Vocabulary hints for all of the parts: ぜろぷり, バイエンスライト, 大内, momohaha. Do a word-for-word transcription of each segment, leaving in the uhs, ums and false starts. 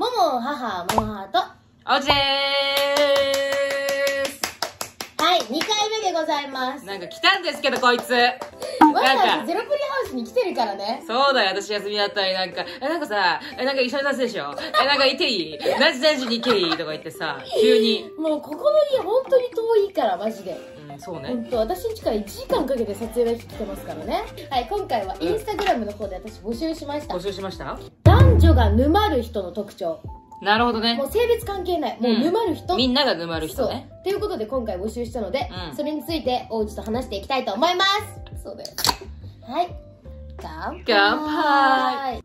もも母も母と青地でーす。はい、にかいめでございます。なんか来たんですけど、こいつわざわざゼロプリハウスに来てるからね。そうだよ、私休みだったりなんか、え、なんかさ、え、なんか一緒に出すでしょ、え、なんかいていい、何時何時に行けいいとか言ってさ、急にもうここの家本当に遠いから、マジで。うん、そうね。本当私んちからいちじかんかけて撮影が来てますからね。はい、今回はインスタグラムの方で私募集しました、うん、募集しました。男女が沼る人の特徴。なるほどね。もう性別関係ない、もう沼る人、うん、みんなが沼る人ね。ということで今回募集したので、うん、それについて王子と話していきたいと思います。そうだよ。はい、乾杯。乾杯。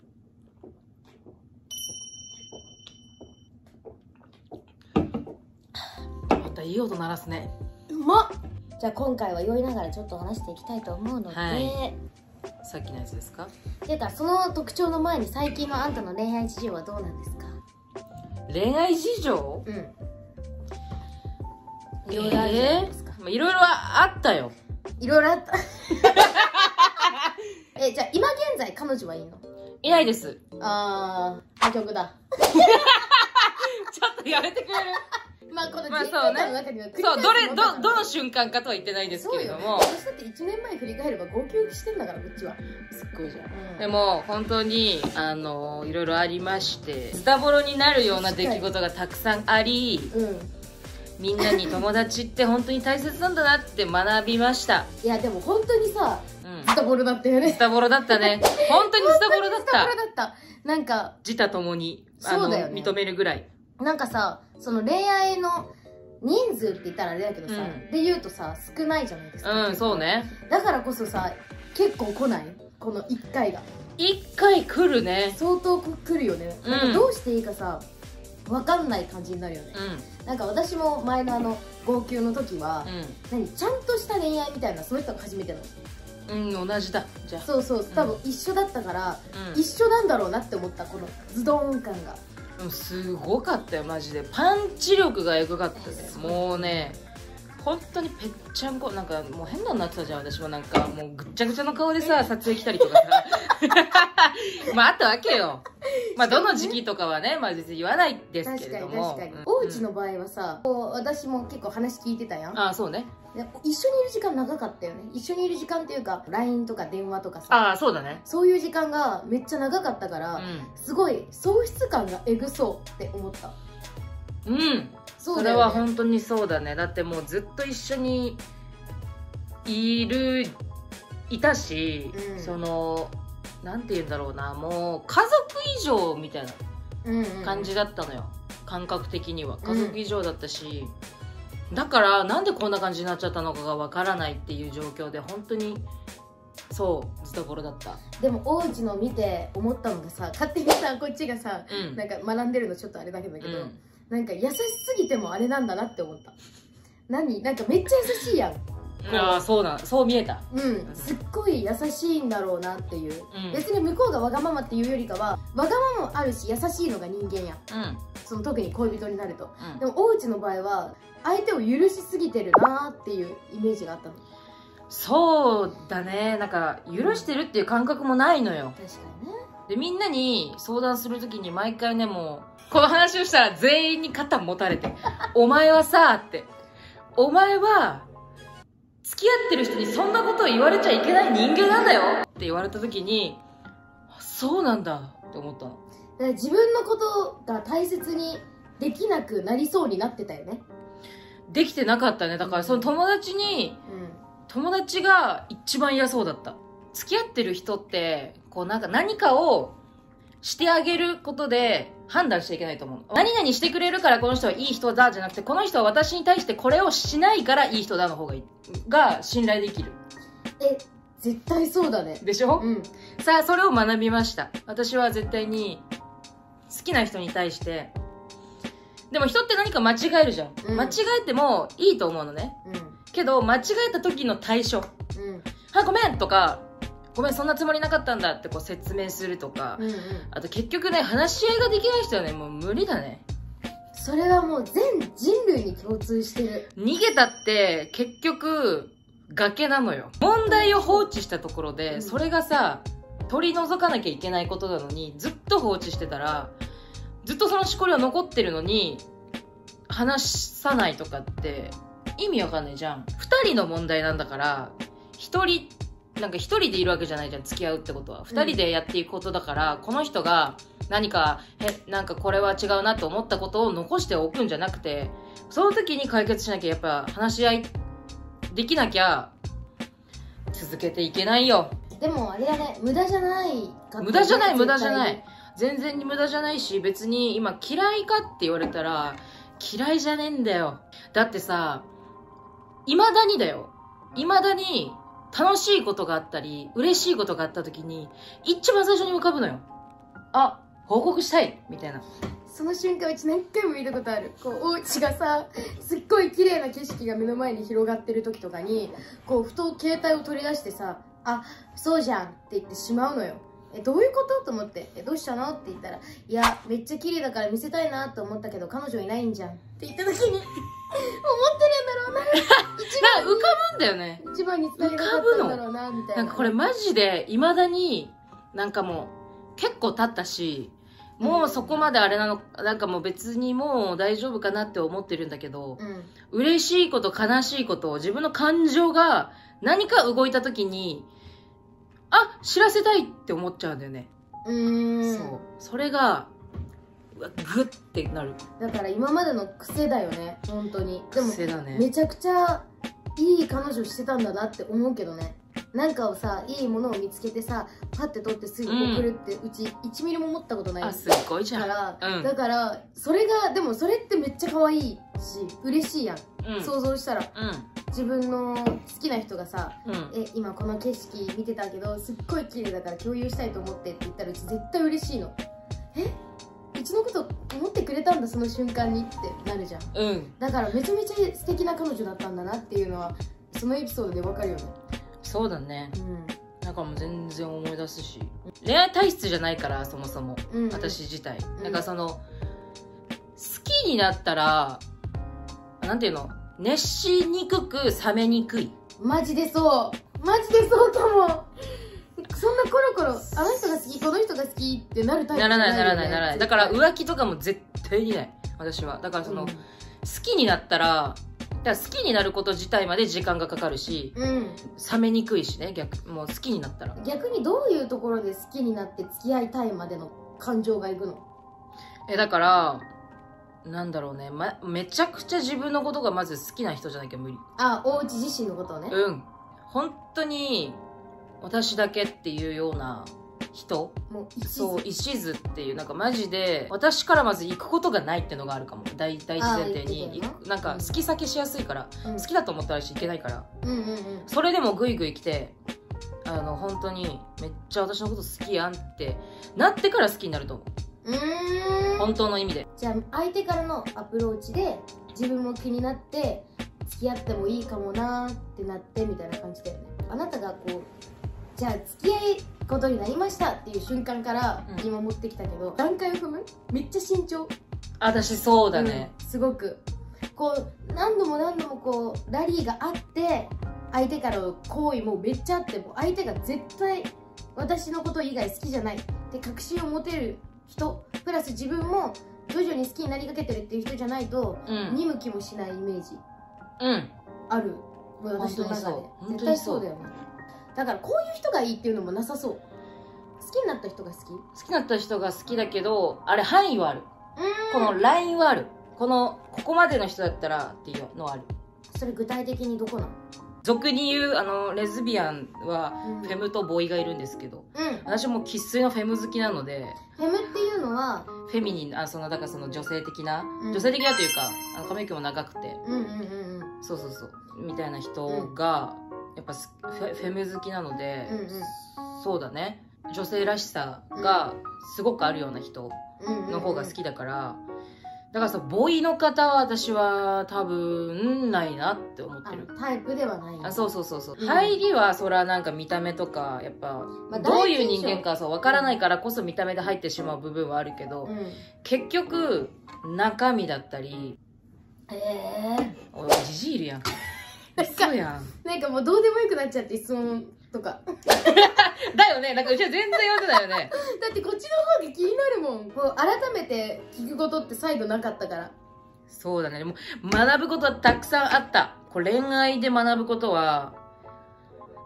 またいい音鳴らすね。うまっ。じゃあ今回は酔いながらちょっと話していきたいと思うので、はい、さっきのやつですか。てかその特徴の前に、最近のあんたの恋愛事情はどうなんですか。恋愛事情、うん、いろいろあるじゃないですか。いろいろあったよ。いろいろあったえ、じゃあ今現在彼女はいいの？いないです。あー、破局だちょっとやめてくれるまあこのじゅっかいの中には繰り返すものなので、そう、どれ、ど、どの瞬間かとは言ってないですけれども、私だっていちねんまえ振り返れば号泣してんだから、こっちは。すっごいじゃん、うん、でも本当にあのいろいろありまして、スタボロになるような出来事がたくさんあり、うん、みんなに友達って本当に大切なんだなって学びましたいやでも本当にさ、うん、スタボロだったよね。スタボロだったね本当にスタボロだった。なんか自他ともにあの、ね、認めるぐらい。なんかさ、その恋愛の人数って言ったらあれだけどさ、うん、で言うとさ、少ないじゃないですか。うん、そうね。だからこそさ、結構来ない？このいっかいが。いっかい来るね。相当来るよね。うん、なんかどうしていいかさ、わかんない感じになるよね。うん、なんか私も前のあの、号泣の時は、うん、何、ちゃんとした恋愛みたいな、その人が初めての。うん、同じだ。じゃあ。そうそう、多分一緒だったから、うん、一緒なんだろうなって思った、このズドーン感が。すごかったよ、マジで。パンチ力がエグかったね。もうね、本当にぺっちゃんこ、なんかもう変なのなってたじゃん。私もなんかもうぐっちゃぐちゃの顔でさ、撮影来たりとかさまああったわけよ。まあどの時期とかはね、まあ別に言わないですけれども。確かに確かに。おうちの場合はさ、こう私も結構話聞いてたやん。ああ、そうね。一緒にいる時間長かったよね。一緒にいる時間っていうか ライン とか電話とかさ。ああ、そうだね。そういう時間がめっちゃ長かったから、うん、すごい喪失感がえぐそうって思った。うん、 そうだよね。それは本当にそうだね。だってもうずっと一緒にいるいたし、うん、そのなんて言うんだろうな、もう家族以上みたいな感じだったのよ、感覚的には。家族以上だったし、うん、だからなんでこんな感じになっちゃったのかがわからないっていう状況で、本当にそうずっところだった。でも大内の見て思ったのがさ、勝手にさこっちがさ、うん、なんか学んでるのちょっとあれだけど、うん、なんか優しすぎてもあれなんだなって思った。何、なんかめっちゃ優しいやん。ああ、そうだ、そう見えた。うん、すっごい優しいんだろうなっていう、うん、別に向こうがわがままっていうよりかは、わがままもあるし優しいのが人間や、うん、その特に恋人になると、うん、でも大内の場合は相手を許しすぎてるなーっていうイメージがあったの。そうだね。なんか許してるっていう感覚もないのよ。確かにね。でみんなに相談するときに毎回ね、もうこの話をしたら全員に肩持たれて「お前はさ」って、お前は付き合ってる人にそんなことを言われちゃいけない人間なんだよって言われたときに、そうなんだって思ったの。だから自分のことが大切にできなくなりそうになってたよね。できてなかったね。だからその友達に、うん、友達が一番嫌そうだった。付き合ってる人ってこうなんか何かをしてあげることで判断しちゃいけないと思う。何々してくれるからこの人はいい人だじゃなくて、この人は私に対してこれをしないからいい人だの方がいいが信頼できる。え、絶対そうだね。でしょ、うん、さあそれを学びました。私は絶対に好きな人に対して、でも人って何か間違えるじゃん、うん、間違えてもいいと思うのね、うん、けど間違えた時の対処、うん、あ、ごめんとか、ごめんそんなつもりなかったんだってこう説明するとか、うん、うん、あと結局ね、話し合いができない人はね、もう無理だね。それはもう全人類に共通してる。逃げたって結局崖なのよ。問題を放置したところで、うん、それがさ取り除かなきゃいけないことなのにずっと放置してたらずっとそのしこりは残ってるのに話さないとかって意味わかんないじゃん。ふたりの問題なんだから、ひとりなんかひとりでいるわけじゃないじゃん、付き合うってことは。ふたりでやっていくことだから、うん、この人が何かへなんかこれは違うなと思ったことを残しておくんじゃなくて、その時に解決しなきゃ、やっぱ話し合いできなきゃ続けていけないよ。でもあれだね、無駄じゃないか、無駄じゃない無駄じゃない、全然に無駄じゃないし、別に今嫌いかって言われたら嫌いじゃねえんだよ。だってさ、いまだにだよ、いまだに楽しいことがあったり嬉しいことがあった時に一番最初に浮かぶのよ。あ、報告したいみたいな。その瞬間うち何回も見たことある。こうお家がさ、すっごい綺麗な景色が目の前に広がってる時とかに、こうふと携帯を取り出してさ、あ、そうじゃんって言ってしまうのよ。え、どういうことと思って、え、どうしたのって言ったら、いやめっちゃ綺麗だから見せたいなと思ったけど彼女いないんじゃんって言った時に思ってるんだろうな一番浮かぶんだよね、一番に伝えなかったんだろうなみたいな。なんかこれマジでいまだに、なんかもう結構経ったし、もうそこまであれなの、なんかもう別にもう大丈夫かなって思ってるんだけど、うん、嬉しいこと悲しいこと、自分の感情が何か動いた時に、あ、知らせたいって思っちゃうんだよね。うーん、そう、それがうわグッてなる。だから今までの癖だよね、本当に。でも癖だね。めちゃくちゃいい彼女してたんだなって思うけどね。なんかをさ、いいものを見つけてさ、パッて取ってすぐ送るって、うん、うちいちミリも持ったことない。あ、すっごいじゃん。から、うん、だからそれが、でもそれってめっちゃ可愛いし嬉しいやん、うん、想像したら、うん、自分の好きな人がさ、うん、え、今この景色見てたけどすっごい綺麗だから共有したいと思ってって言ったら、うち絶対嬉しいの。え、うちのこと思ってくれたんだその瞬間にってなるじゃん、うん、だからめちゃめちゃ素敵な彼女だったんだなっていうのはそのエピソードでわかるよね。そうだね、うん、なんかもう全然思い出すし、恋愛体質じゃないからそもそも、うんうん、私自体、うん、なんかその好きになったらなんていうの、熱しにくく冷めにくい。マジでそう、マジでそうかも。そんなコロコロあの人が好きこの人が好きってなるタイプじゃないよね。ならないならないならない。だから浮気とかも絶対にない私は。だからその、うん、好きになったら、だから好きになること自体まで時間がかかるし、うん、冷めにくいしね。逆、もう好きになったら逆にどういうところで好きになって付き合いたいまでの感情がいくの？え、だからなんだろうね、ま、めちゃくちゃ自分のことがまず好きな人じゃなきゃ無理。あ、おうち自身のことをね。うん、本当に私だけっていうような人、もうそう、一途っていう、なんかマジで私からまず行くことがないっていうのがあるかも。大事前提に、なんか好き避けしやすいから、うん、好きだと思ったらしいけないから、それでもグイグイ来て、あの本当にめっちゃ私のこと好きやんってなってから好きになると思う。うーん、本当の意味で。じゃあ相手からのアプローチで自分も気になって付き合ってもいいかもなーってなってみたいな感じだよね。あなたがこう、じゃあ付き合いことになりましたっていう瞬間から今持ってきたけど、うん、段階を踏むめっちゃ慎重。私そうだね、うん、すごくこう何度も何度もこうラリーがあって、相手からの行為もめっちゃあって、も相手が絶対私のこと以外好きじゃないって確信を持てる人プラス自分も徐々に好きになりかけてるっていう人じゃないと、うん、見向きもしないイメージ、うん、ある私の中で。絶対そうだよね。だからこういう人がいいっていうのもなさそう。好きになった人が好き、好きになった人が好きだけど、あれ範囲はある、このラインはある、このここまでの人だったらっていうのはある。それ具体的にどこなの？俗に言うあのレズビアンはフェムとボーイがいるんですけど、うん、私も生粋のフェム好きなので、フェムっていうのはフェミニン、あ、そのだからその女性的な、うん、女性的なというか、あの髪の毛も長くて、そうそうそうみたいな人が、うん、やっぱフェム好きなので、うん、うん、そうだね、女性らしさがすごくあるような人の方が好きだから、だからさ、ボーイの方は私は多分ないなって思ってる。タイプではない。あ、そうそうそうそう、うん、入りはそれはなんか見た目とかやっぱ、まあ、どういう人間かそう分からないからこそ見た目で入ってしまう部分はあるけど、うん、結局中身だったり。ええー、おい、ジジイいるやん。なんかもうどうでもよくなっちゃって質問とかだよね、なんかうちは全然読んでないよねだってこっちの方が気になるもん。こう改めて聞くことって再度なかったから。そうだね、もう学ぶことはたくさんあった。こう恋愛で学ぶことは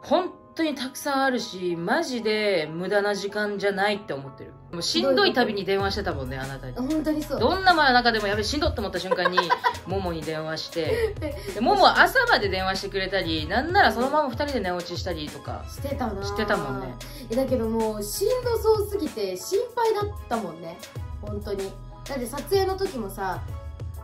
本当にたくさんあるし、マジで無駄な時間じゃないって思ってる。もうしんどい旅に電話してたもんね、あなたに。本当にそう。どんな真中でもやべえしんどって思った瞬間にももに電話してでももは朝まで電話してくれたり、なんならそのままふたりで寝落ちしたりとかしてたな。してたもんね。だけどもうしんどそうすぎて心配だったもんね、本当に。だって撮影の時もさ、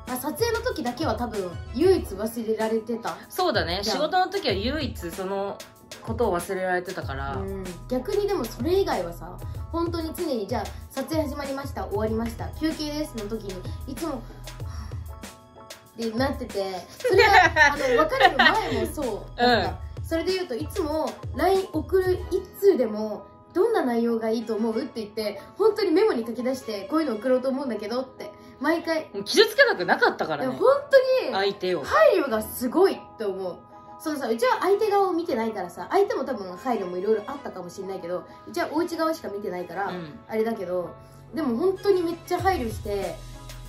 撮影の時だけは多分唯一忘れられてた。そうだね、仕事の時は唯一そのことを忘れられてたから。うん、逆にでもそれ以外はさ、本当に常に、じゃあ撮影始まりました、終わりました、休憩ですの時にいつもってなってて、それがあの別れる前もそうだった、うん、それでいうといつも ライン 送るい通でもどんな内容がいいと思うって言って、本当にメモに書き出して、こういうの送ろうと思うんだけどって毎回。傷つけなくなかったからね、本当に。相手を配慮がすごいって思う。そのさ、うちは相手側を見てないからさ、相手も多分配慮もいろいろあったかもしれないけど、うちはおうち側しか見てないから、うん、あれだけど、でも本当にめっちゃ配慮して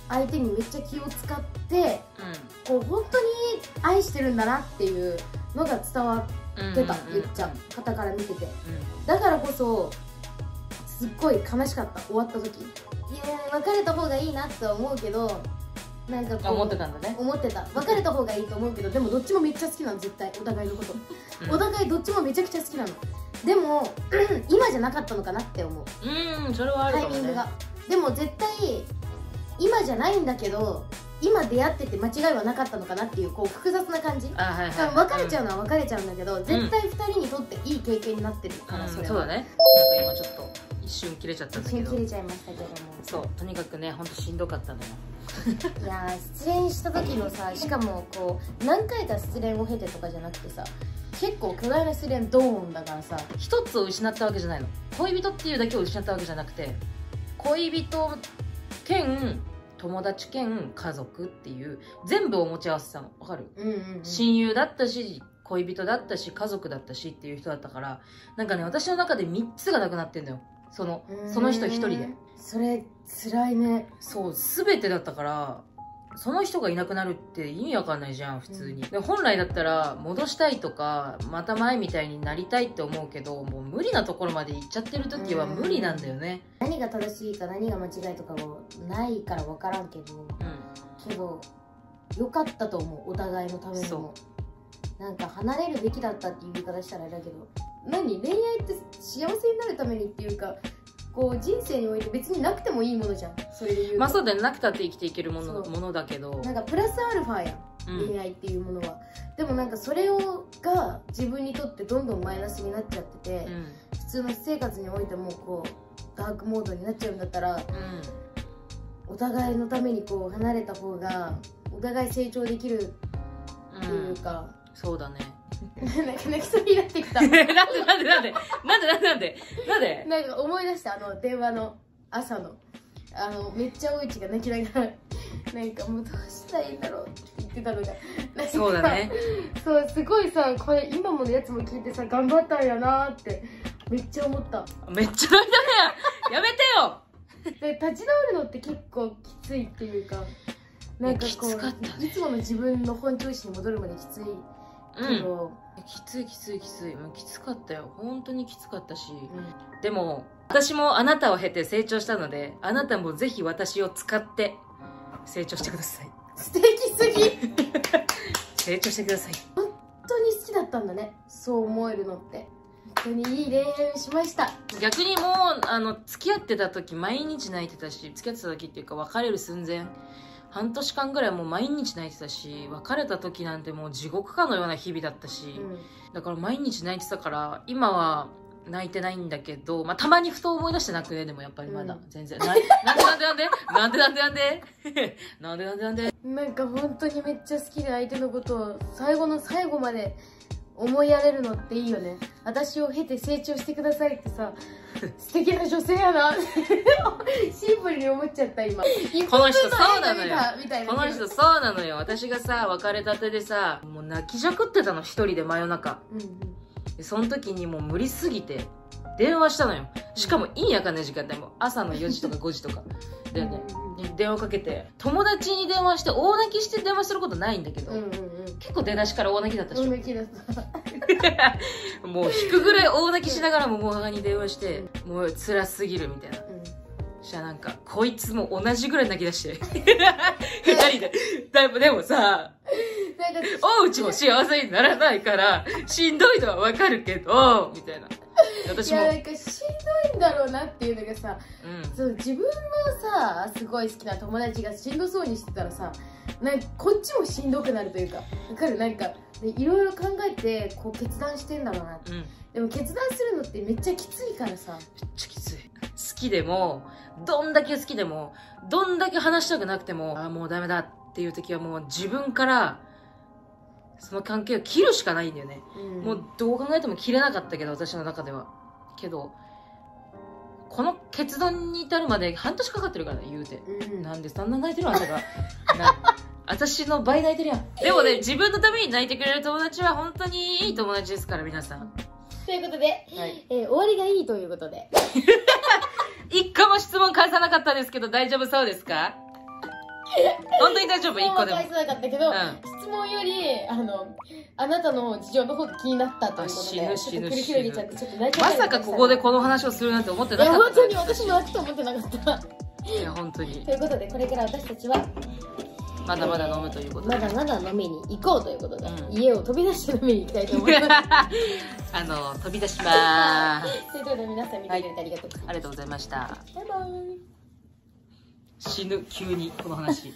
相手にめっちゃ気を使って、うん、こう本当に愛してるんだなっていうのが伝わってた、ゆっちゃん方から見てて、うん、だからこそすっごい悲しかった、終わった時。いや別れた方がいいなって思うけど、なんかこう思ってたんだね。思ってた、別れた方がいいと思うけど、でもどっちもめっちゃ好きなの、絶対お互いのこと、うん、お互いどっちもめちゃくちゃ好きなの。でも今じゃなかったのかなって思う。うん、それはあるかもね、タイミングが。でも絶対今じゃないんだけど、今出会ってて間違いはなかったのかなっていう、こう複雑な感じ。別れちゃうのは別れちゃうんだけど、うん、絶対ふたりにとっていい経験になってるから、うん、それは、うん、そうだね。なんか今ちょっと一瞬切れちゃったんだけど。一瞬切れちゃいましたけども。そう、とにかくね、ほんとしんどかったのよいやー、失恋した時のさ、しかもこう何回か失恋を経てとかじゃなくてさ、結構巨大な失恋ドーンだからさ、一つを失ったわけじゃないの。恋人っていうだけを失ったわけじゃなくて、恋人兼友達兼家族っていう全部を持ち合わせたの。わかる？親友だったし恋人だったし家族だったしっていう人だったから、なんかね、私の中でみっつがなくなってんだよ、そのその人ひとりで。それ辛いね。そう、全てだったから、その人がいなくなるって意味わかんないじゃん普通に、うん、で本来だったら戻したいとかまた前みたいになりたいって思うけど、もう無理なところまで行っちゃってる時は無理なんだよね、うん、何が正しいか何が間違いとかもないから分からんけど、うん、けど良かったと思う、お互いのためにも。なんか離れるべきだったっていう言い方したらあれだけど、何、恋愛って幸せになるためにっていうか、こう人生において別になくてもいいものじゃん、それで言う。まあそうだね、なくたって生きていけるもの、ものだけど、なんかプラスアルファや、うん、恋愛っていうものは。でもなんかそれをが自分にとってどんどんマイナスになっちゃってて、うん、普通の私生活においてもこうダークモードになっちゃうんだったら、うん、お互いのためにこう離れた方がお互い成長できるっていうか、うん、そうだねなんか泣きそうになってきたなんでなんでなんでなんでなんでなんでなんか思い出した、あの電話の朝のあのめっちゃおうちが泣きながらなんかもうどうしたらいいんだろうって言ってたのが、そうだねそう、すごいさ、これ今ものやつも聞いてさ、頑張ったんやなーってめっちゃ思った。めっちゃ泣いたね、やめてよで立ち直るのって結構きついっていうか、なんかこういつもの自分の本調子に戻るまできつい。うん、きついきついきつい、もうきつかったよ、本当にきつかったし、うん、でも私もあなたを経て成長したので、あなたもぜひ私を使って成長してください。素敵すぎ成長してください。本当に好きだったんだね、そう思えるのって。本当にいい恋愛をしました。逆にもうあの付き合ってた時毎日泣いてたし、付き合ってた時っていうか別れる寸前半年間ぐらいもう毎日泣いてたし、別れた時なんてもう地獄かのような日々だったし、うん、だから毎日泣いてたから、今は泣いてないんだけど、まあ、たまにふと思い出して泣くね。でもやっぱりまだ、うん、全然な、なんでなんでなんでなんでなんでなんでなんでなんでなんでなんでなんか本当にめっちゃ好きで、相手のことを最後の最後まで思いやれるのっていいよね。私を経て成長してくださいってさ、素敵な女性やなシンプルに思っちゃった今。この人そうなのよ、この人そうなのよ。私がさ別れたてでさ、もう泣きじゃくってたの一人で真夜中、うん、うん、でその時にもう無理すぎて電話したのよ。しかもいいやかね時間帯も朝のよじとかごじとかだよね。電話かけて友達に電話して大泣きして電話することないんだけど、うんうんうん、結構出だしから大泣きだったでしょ。大泣きだったもう引くぐらい大泣きしながらももう母に電話して、うん、もう辛すぎるみたいな、うん、そしたらなんかこいつも同じぐらい泣き出してふたりでだでもさおうちも幸せにならないからしんどいのはわかるけどみたいな。私もいやなんかしんどいんだろうなっていうのがさ、うん、そう自分のさすごい好きな友達がしんどそうにしてたらさなんかこっちもしんどくなるというか分かる。なんかいろいろ考えてこう決断してんだろうなって、うん、でも決断するのってめっちゃきついからさ。めっちゃきつい。好きでもどんだけ好きでもどんだけ話したくなくてもああもうダメだっていう時はもう自分からその関係を切るしかないんだよね、うん、もうどう考えても切れなかったけど私の中では。けどこの決断に至るまで半年かかってるからね言うて、うん、なんでそんな泣いてるあんたが私の倍泣いてるやん。でもね自分のために泣いてくれる友達は本当にいい友達ですから皆さん。ということで、はいえー、終わりがいいということで一個も質問返さなかったですけど大丈夫そうですか？本当に大丈夫？いっこでも返さなかったけど、うん、質問よりあのあなたの事情の方が気になったということでちょっと繰り広げちゃってちょっと泣いちゃった。まさかここでこの話をするなんて思ってなかった。いや本当に私も泣くと思ってなかったいや本当に。ということでこれから私たちはまだまだ飲むということで、えー、まだまだ飲みに行こうということで、うん、家を飛び出して飲みに行きたいと思いますあの飛び出しまーすということで皆さん見てくれてありがとう、はい、ありがとうございました。バイバイ。死ぬ急にこの話